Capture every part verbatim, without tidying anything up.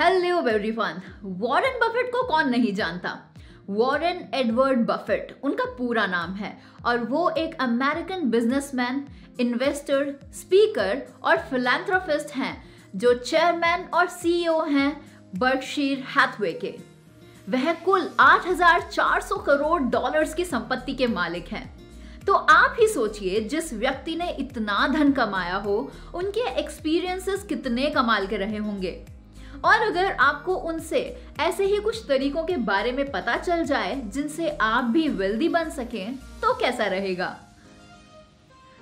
Hello everyone, Warren Buffett को कौन नहीं जानता। वॉरेन एडवर्ड बफेट उनका पूरा नाम है और वो एक अमेरिकन बिजनेसमैन, इन्वेस्टर, स्पीकर और फिलैंथ्रोपिस्ट हैं जो चेयरमैन और सीईओ हैं बर्कशीर हैथवे के। वह कुल आठ हज़ार चार सौ करोड़ डॉलर्स की संपत्ति के मालिक हैं। तो आप ही सोचिए, जिस व्यक्ति ने इतना धन कमाया हो उनके एक्सपीरियंसेस कितने कमाल के रहे होंगे। और अगर आपको उनसे ऐसे ही कुछ तरीकों के बारे में पता चल जाए जिनसे आप भी वेल्दी बन सकें तो कैसा रहेगा।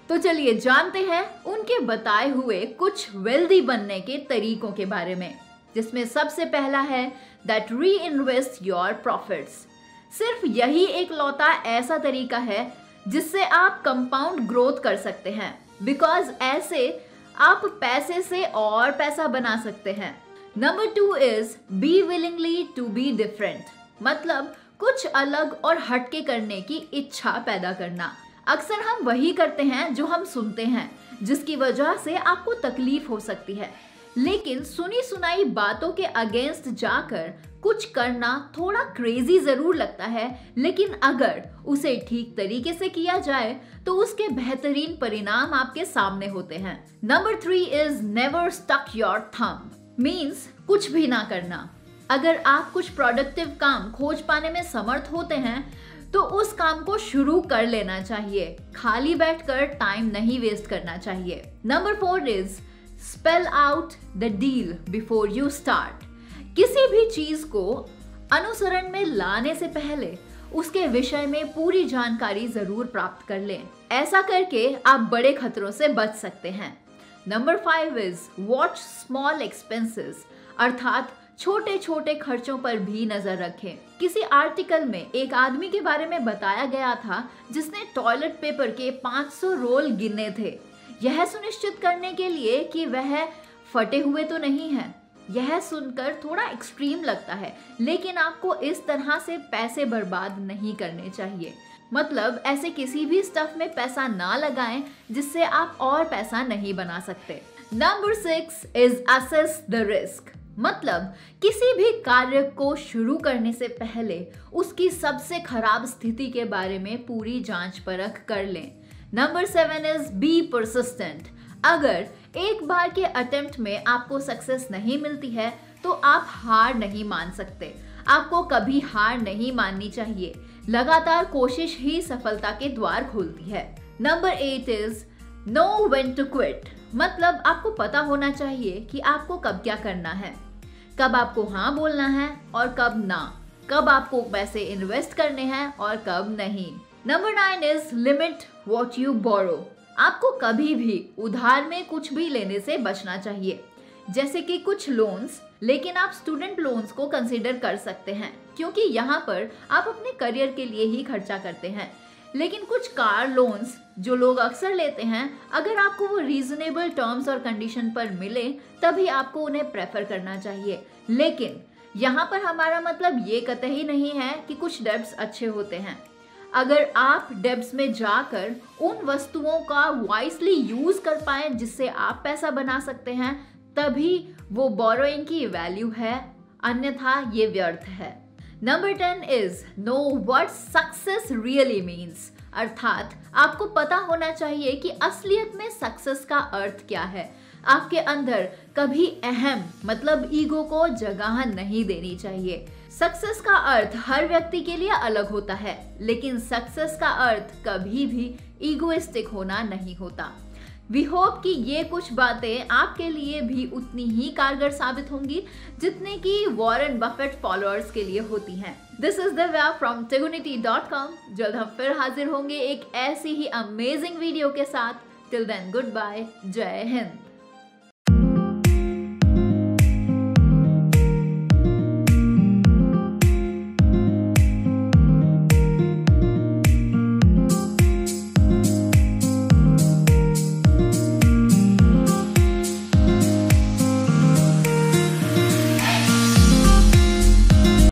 तो चलिए जानते हैं उनके बताए हुए कुछ वेल्दी बनने के तरीकों के बारे में, जिसमें सबसे पहला है दैट री इन्वेस्ट योर प्रॉफिट्स। सिर्फ यही एक लौता ऐसा तरीका है जिससे आप कंपाउंड ग्रोथ कर सकते हैं, बिकॉज ऐसे आप पैसे से और पैसा बना सकते हैं। Number two is be willingly to be different, मतलब कुछ अलग और हटके करने की इच्छा पैदा करना। अक्सर हम वही करते हैं जो हम सुनते हैं, जिसकी वजह से आपको तकलीफ हो सकती है, लेकिन सुनी सुनाई बातों के अगेंस्ट जाकर कुछ करना थोड़ा क्रेजी जरूर लगता है, लेकिन अगर उसे ठीक तरीके से किया जाए तो उसके बेहतरीन परिणाम आपके सामने होते हैं। Number three is never stuck your thumb, means कुछ भी ना करना। अगर आप कुछ प्रोडक्टिव काम खोज पाने में समर्थ होते हैं तो उस काम को शुरू कर लेना चाहिए, खाली बैठकर टाइम नहीं वेस्ट करना चाहिए। Number four is spell out the deal before you start. किसी भी चीज को अनुसरण में लाने से पहले उसके विषय में पूरी जानकारी जरूर प्राप्त कर लें। ऐसा करके आप बड़े खतरों से बच सकते हैं। Number five is watch small expenses, अर्थात छोटे छोटे खर्चों पर भी नजर रखें। किसी आर्टिकल में एक आदमी के बारे में बताया गया था जिसने टॉयलेट पेपर के पाँच सौ रोल गिने थे, यह सुनिश्चित करने के लिए कि वह फटे हुए तो नहीं है। यह सुनकर थोड़ा एक्सट्रीम लगता है, लेकिन आपको इस तरह से पैसे बर्बाद नहीं करने चाहिए। मतलब ऐसे किसी भी स्टफ में पैसा ना लगाएं जिससे आप और पैसा नहीं बना सकते। Number six is assess the risk, मतलब किसी भी कार्य को शुरू करने से पहले उसकी सबसे खराब स्थिति के बारे में पूरी जांच परख कर लें। Number seven is be persistent. अगर एक बार के अटेम्प्ट में आपको सक्सेस नहीं मिलती है तो आप हार नहीं मान सकते। आपको कभी हार नहीं माननी चाहिए, लगातार कोशिश ही सफलता के द्वार खोलती है। Number eight is know when to quit, मतलब आपको पता होना चाहिए कि आपको कब क्या करना है, कब आपको हाँ बोलना है और कब ना, कब आपको पैसे इन्वेस्ट करने हैं और कब नहीं। Number nine is limit what you borrow, आपको कभी भी उधार में कुछ भी लेने से बचना चाहिए, जैसे कि कुछ लोन्स, लेकिन आप स्टूडेंट लोन्स को कंसीडर कर सकते हैं क्योंकि यहाँ पर आप अपने करियर के लिए ही खर्चा करते हैं। लेकिन कुछ कार लोन्स जो लोग अक्सर लेते हैं, अगर आपको वो रीजनेबल टर्म्स और कंडीशन पर मिले तभी आपको उन्हें प्रेफर करना चाहिए। लेकिन यहाँ पर हमारा मतलब ये कतई नहीं है कि कुछ डेब्ट्स अच्छे होते हैं। अगर आप डेब्ट्स में जाकर उन वस्तुओं का वाइसली यूज कर पाएं जिससे आप पैसा बना सकते हैं, तभी वो बोरोइंग की वैल्यू है, अन्यथा ये व्यर्थ है। Number ten is know what success really means, अर्थात आपको पता होना चाहिए कि असलियत में सक्सेस का अर्थ क्या है। आपके अंदर कभी अहम मतलब ईगो को जगह नहीं देनी चाहिए। सक्सेस का अर्थ हर व्यक्ति के लिए अलग होता है, लेकिन सक्सेस का अर्थ कभी भी ईगोइस्टिक होना नहीं होता। वी होप कि ये कुछ बातें आपके लिए भी उतनी ही कारगर साबित होंगी जितने की वॉरेन बफेट फॉलोअर्स के लिए होती हैं। दिस इज दिव्या फ्रॉम टेगुनिटी डॉट कॉम। जल्द हम फिर हाजिर होंगे एक ऐसी ही अमेजिंग वीडियो के साथ। टिल देन, गुड बाय, जय हिंद।